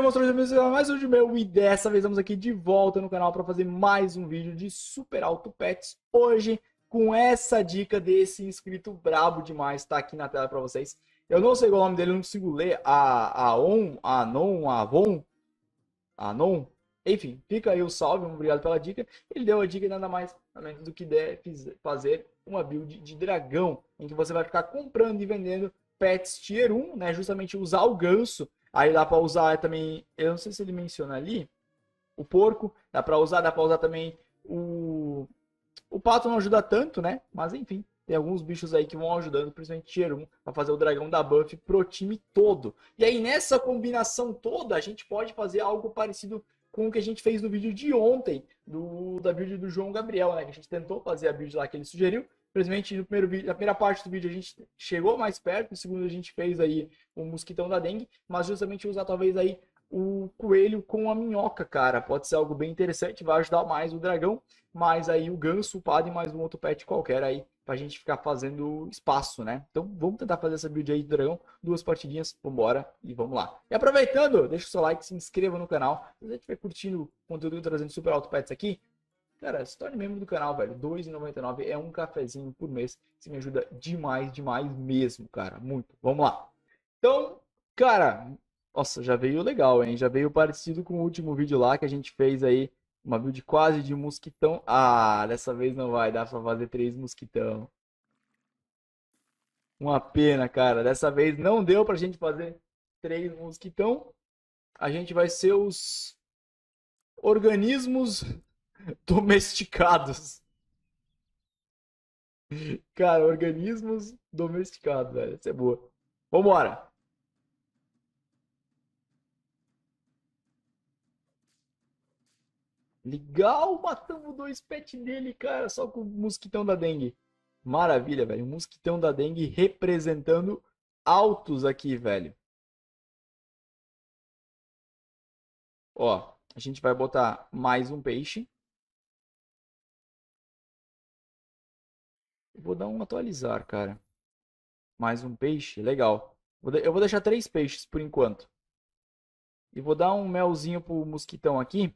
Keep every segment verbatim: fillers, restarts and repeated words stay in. bem, monstros? Mais um de meu e dessa vez estamos aqui de volta no canal para fazer mais um vídeo de Super Auto Pets. Hoje, com essa dica desse inscrito brabo demais, tá aqui na tela para vocês. Eu não sei o nome dele, eu não consigo ler. A Aon, a Anon, a Avon, Anon. Enfim, fica aí o salve, obrigado pela dica. Ele deu a dica nada mais nada menos do que deve fazer uma build de dragão, em que você vai ficar comprando e vendendo pets tier um, né? Justamente usar o ganso. Aí dá para usar também, eu não sei se ele menciona ali, o porco, dá para usar, dá para usar também o... O pato não ajuda tanto, né? Mas enfim, tem alguns bichos aí que vão ajudando, principalmente tier um, para fazer o dragão da buff pro time todo. E aí nessa combinação toda, a gente pode fazer algo parecido com o que a gente fez no vídeo de ontem, do, da build do João Gabriel, né? Que a gente tentou fazer a build lá que ele sugeriu. Infelizmente, no primeiro vídeo, na primeira parte do vídeo a gente chegou mais perto, no segundo a gente fez aí o mosquitão da dengue, mas justamente usar talvez aí o coelho com a minhoca, cara. Pode ser algo bem interessante, vai ajudar mais o dragão, mas aí o ganso, o padre e mais um outro pet qualquer aí, pra gente ficar fazendo espaço, né? Então vamos tentar fazer essa build aí do dragão, duas partidinhas, vambora e vamos lá. E aproveitando, deixa o seu like, se inscreva no canal, se você estiver curtindo o conteúdo trazendo Super Auto Pets aqui, cara, se torne membro do canal, velho. dois reais e noventa e nove centavos é um cafezinho por mês. Isso me ajuda demais, demais mesmo, cara. Muito. Vamos lá. Então, cara... Nossa, já veio legal, hein? Já veio parecido com o último vídeo lá que a gente fez aí. Uma build quase de mosquitão. Ah, dessa vez não vai dar pra fazer três mosquitão. Uma pena, cara. Dessa vez não deu pra gente fazer três mosquitão. A gente vai ser os... organismos... domesticados. Cara, organismos domesticados, velho. Isso é boa. Vambora. Legal, matamos dois pets dele, cara, só com o mosquitão da dengue. Maravilha, velho. O mosquitão da dengue representando altos aqui, velho. Ó, a gente vai botar mais um peixe. Vou dar um atualizar, cara. Mais um peixe, legal. Eu vou deixar três peixes por enquanto. E vou dar um melzinho pro mosquitão aqui.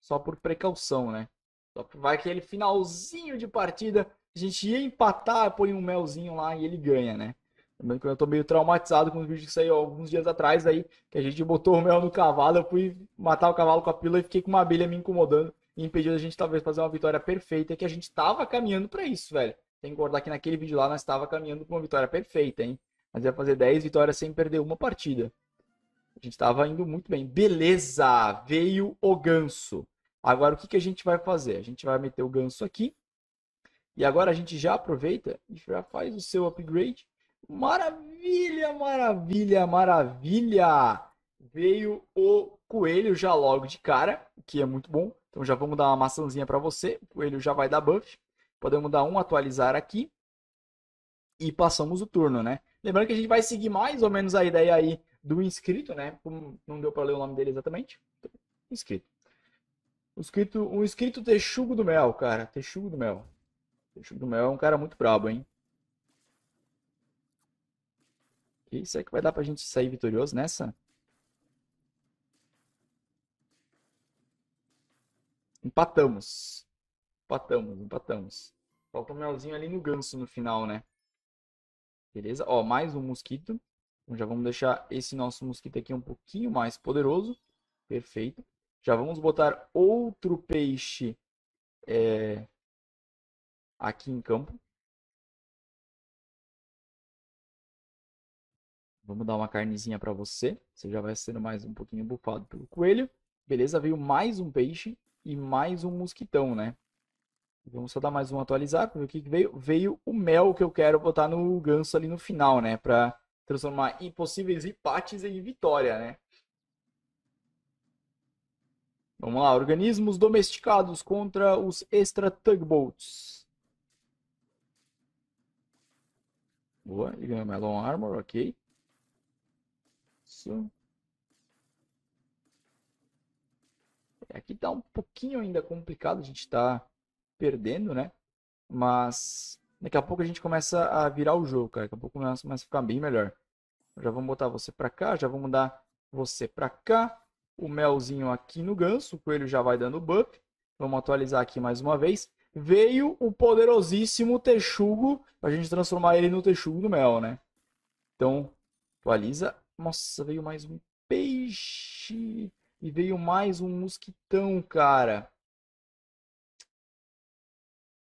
Só por precaução, né? Só por... Vai aquele finalzinho de partida. A gente ia empatar, põe um melzinho lá e ele ganha, né? Também que eu tô meio traumatizado com os vídeos que saiu alguns dias atrás aí. Que a gente botou o mel no cavalo. Eu fui matar o cavalo com a pílula e fiquei com uma abelha me incomodando. E impediu a gente talvez fazer uma vitória perfeita, que a gente estava caminhando para isso, velho. Tem que guardar que naquele vídeo lá nós estava caminhando para uma vitória perfeita, hein? Nós ia fazer dez vitórias sem perder uma partida. A gente estava indo muito bem. Beleza! Veio o ganso. Agora o que, que a gente vai fazer? A gente vai meter o ganso aqui. E agora a gente já aproveita e já faz o seu upgrade. Maravilha, maravilha, maravilha! Veio o coelho já logo de cara, que é muito bom. Então já vamos dar uma maçãzinha para você. O coelho já vai dar buff. Podemos dar um atualizar aqui. E passamos o turno, né? Lembrando que a gente vai seguir mais ou menos a ideia aí do inscrito, né? Não deu para ler o nome dele exatamente. Inscrito. O inscrito, o inscrito Texugo do Mel, cara. Texugo do Mel. Texugo do Mel é um cara muito brabo, hein? E será que vai dar pra gente sair vitorioso nessa? Empatamos. Empatamos, empatamos. Falta um melzinho ali no ganso no final, né? Beleza? Ó, mais um mosquito. Então já vamos deixar esse nosso mosquito aqui um pouquinho mais poderoso. Perfeito. Já vamos botar outro peixe é, aqui em campo. Vamos dar uma carnezinha para você. Você já vai sendo mais um pouquinho bufado pelo coelho. Beleza? Veio mais um peixe. E mais um mosquitão, né? Vamos só dar mais um atualizar para ver o que veio. Veio o mel que eu quero botar no ganso ali no final, né? Para transformar em possíveis empates em vitória, né? Vamos lá. Organismos domesticados contra os extra tugboats. Boa. Ele ganhou melon armor, ok. Isso. Aqui tá um pouquinho ainda complicado, a gente tá perdendo, né? Mas daqui a pouco a gente começa a virar o jogo, cara. Daqui a pouco começa a ficar bem melhor. Já vamos botar você pra cá, já vamos dar você para cá, o melzinho aqui no ganso, o coelho já vai dando buff. Vamos atualizar aqui mais uma vez. Veio o poderosíssimo Texugo, a gente transformar ele no Texugo do Mel, né? Então, atualiza. Nossa, veio mais um peixe e veio mais um mosquitão, cara.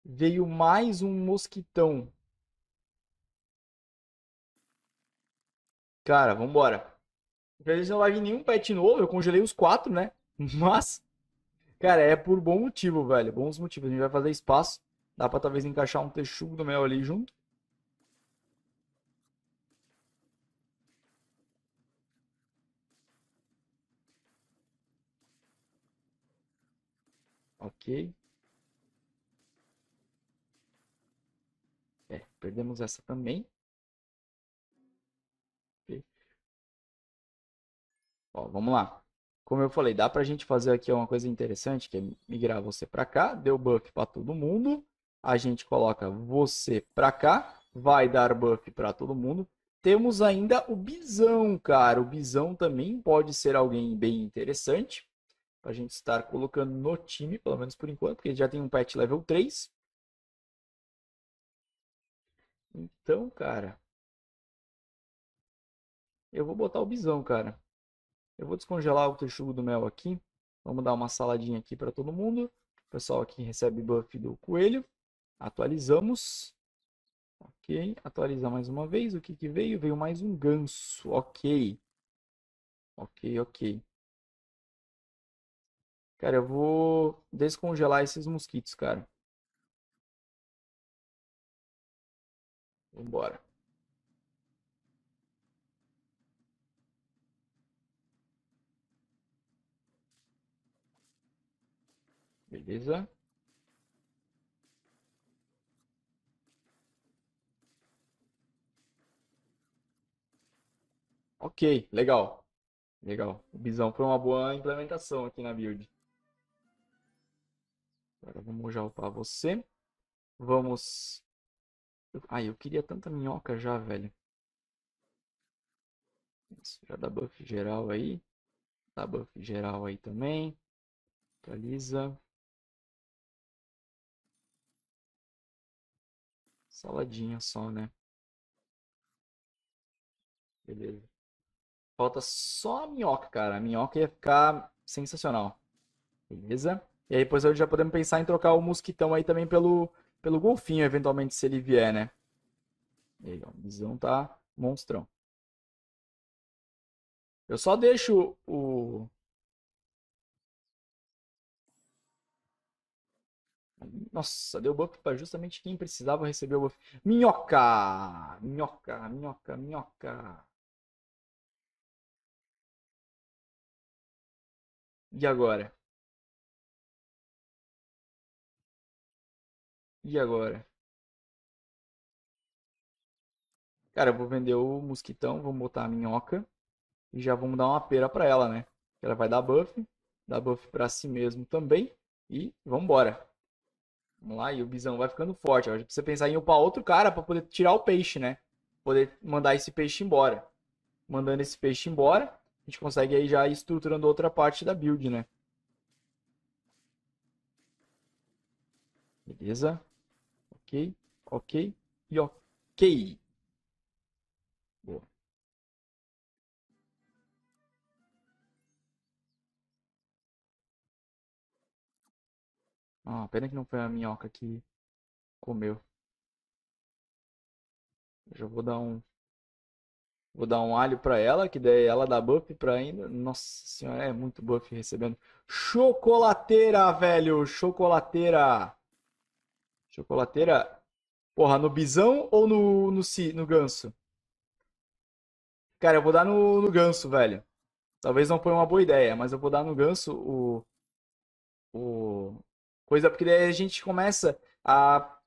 Veio mais um mosquitão. Cara, vambora. Pra gente não vai vir nenhum pet novo, eu congelei os quatro, né? Mas, cara, é por bom motivo, velho. Bons motivos. A gente vai fazer espaço. Dá pra talvez encaixar um Texugo do Mel ali junto. Ok. É, perdemos essa também. Ó, vamos lá. Como eu falei, dá pra gente fazer aqui uma coisa interessante, que é migrar você pra cá. Deu buff pra todo mundo. A gente coloca você pra cá. Vai dar buff pra todo mundo. Temos ainda o bisão, cara. O bisão também pode ser alguém bem interessante pra gente estar colocando no time, pelo menos por enquanto, porque ele já tem um pet level três. Então, cara, eu vou botar o bisão, cara. Eu vou descongelar o Texugo do Mel aqui. Vamos dar uma saladinha aqui para todo mundo. O pessoal aqui recebe buff do coelho. Atualizamos. Ok. Atualizar mais uma vez. O que que veio? Veio mais um ganso. Ok. Ok, ok. Cara, eu vou descongelar esses mosquitos, cara. Vambora. Beleza. Ok, legal. Legal. O bisão foi uma boa implementação aqui na build. Agora vamos já upar você. Vamos... Ai, eu queria tanta minhoca já, velho. Isso, já dá buff geral aí. Dá buff geral aí também. Atualiza. Saladinha só, né? Beleza. Falta só a minhoca, cara. A minhoca ia ficar sensacional. Beleza? E aí depois já podemos pensar em trocar o mosquitão aí também pelo, pelo golfinho, eventualmente, se ele vier, né? E aí, ó, o bisão tá monstrão. Eu só deixo o... Nossa, deu buff para justamente quem precisava receber o buff. Minhoca! Minhoca, minhoca, minhoca. E agora? E agora? Cara, eu vou vender o mosquitão, vamos botar a minhoca. E já vamos dar uma pera pra ela, né? Ela vai dar buff, dar buff pra si mesmo também. E vambora. Vamos lá, e o bisão vai ficando forte. Agora precisa pensar em upar outro cara para poder tirar o peixe, né? Poder mandar esse peixe embora. Mandando esse peixe embora, a gente consegue aí já ir estruturando outra parte da build, né? Beleza. Ok, ok e ok. Boa. Ah, pena que não foi a minhoca que comeu. Eu já vou dar um vou dar um alho para ela, que daí ela dá buff para ainda. Nossa senhora, é muito buff recebendo. Chocolateira, velho, chocolateira. Chocolateira. Porra, no bisão ou no no si, no ganso? Cara, eu vou dar no, no ganso, velho. Talvez não foi uma boa ideia, mas eu vou dar no ganso o o coisa, porque daí a gente começa a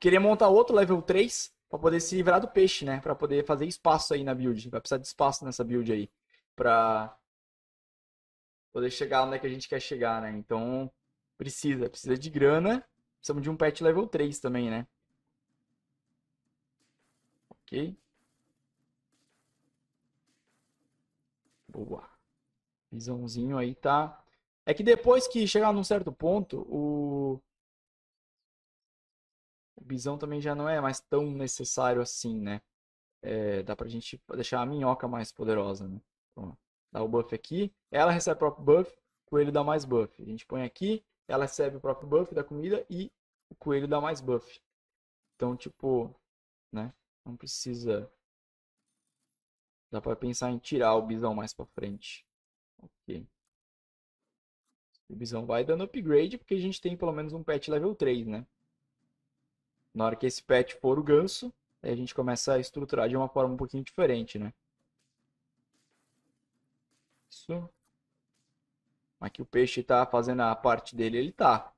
querer montar outro level três para poder se livrar do peixe, né? Para poder fazer espaço aí na build. Vai precisar de espaço nessa build aí para poder chegar onde é que a gente quer chegar, né? Então precisa, precisa de grana. Precisamos de um pet level três também, né? Ok. Boa. Visãozinho aí, tá? É que depois que chegar num certo ponto, o... o bisão também já não é mais tão necessário assim, né? É, dá pra gente deixar a minhoca mais poderosa, né? Então, dá o buff aqui. Ela recebe o próprio buff, o coelho dá mais buff. A gente põe aqui, ela recebe o próprio buff da comida e o coelho dá mais buff. Então, tipo, né? Não precisa... Dá pra pensar em tirar o bisão mais pra frente. Ok. O bisão vai dando upgrade porque a gente tem pelo menos um pet level três, né? Na hora que esse pet for o ganso, aí a gente começa a estruturar de uma forma um pouquinho diferente, né? Isso. Aqui o peixe tá fazendo a parte dele, ele tá.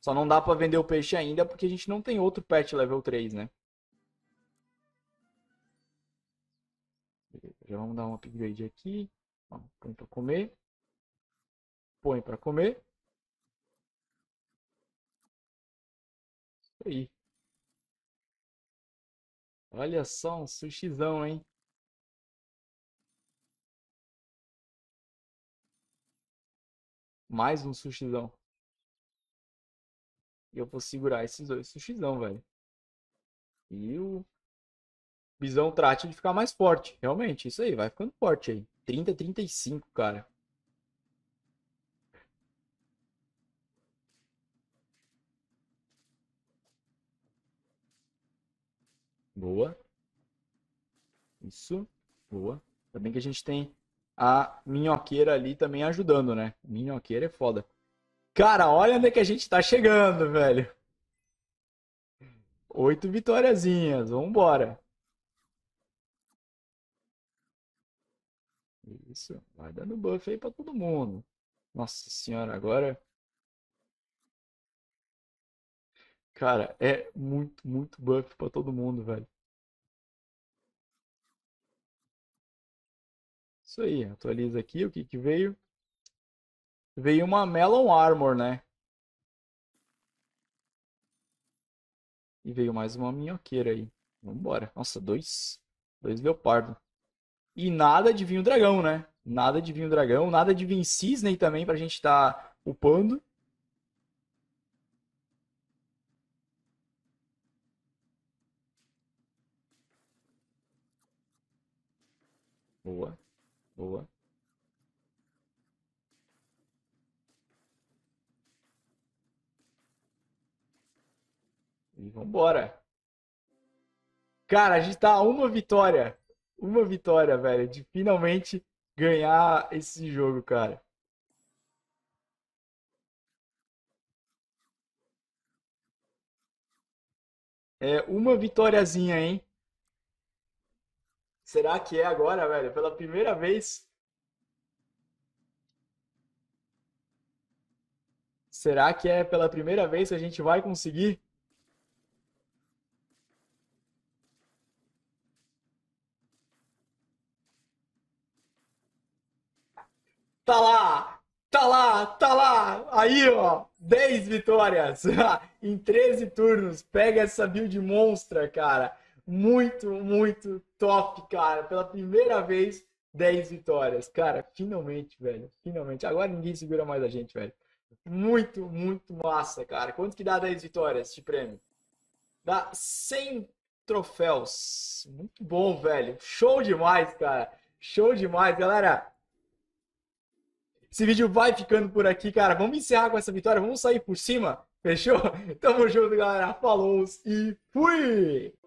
Só não dá pra vender o peixe ainda porque a gente não tem outro pet level três, né? Beleza, já vamos dar um upgrade aqui. Ó, põe pra comer. Põe pra comer. Isso aí. Olha só, um sushizão, hein? Mais um sushizão. E eu vou segurar esses dois sushizão, velho. E o bisão trate de ficar mais forte. Realmente, isso aí, vai ficando forte aí. trinta, trinta e cinco, cara. Boa. Isso. Boa. Também que a gente tem a minhoqueira ali também ajudando, né? Minhoqueira é foda. Cara, olha onde é que a gente tá chegando, velho. Oito vitóriazinhas. Vambora. Isso. Vai dando buff aí pra todo mundo. Nossa senhora, agora... Cara, é muito, muito buff pra todo mundo, velho. Isso aí, atualiza aqui o que que veio. Veio uma Melon Armor, né? E veio mais uma minhoqueira aí. Vambora. Nossa, dois, dois leopardo. E nada de vinho dragão, né? Nada de vinho dragão, nada de vinho cisne também pra gente tá upando. Boa, boa. E vambora. Cara, a gente tá a uma vitória. Uma vitória, velho, de finalmente ganhar esse jogo, cara. É uma vitóriazinha, hein? Será que é agora, velho? Pela primeira vez? Será que é pela primeira vez que a gente vai conseguir? Tá lá! Tá lá! Tá lá! Aí, ó! dez vitórias! Em treze turnos! Pega essa build monstra, cara! Muito, muito top, cara. Pela primeira vez, dez vitórias. Cara, finalmente, velho. Finalmente. Agora ninguém segura mais a gente, velho. Muito, muito massa, cara. Quanto que dá dez vitórias de prêmio? Dá cem troféus. Muito bom, velho. Show demais, cara. Show demais, galera. Esse vídeo vai ficando por aqui, cara. Vamos encerrar com essa vitória. Vamos sair por cima. Fechou? Tamo junto, galera. Falou e fui!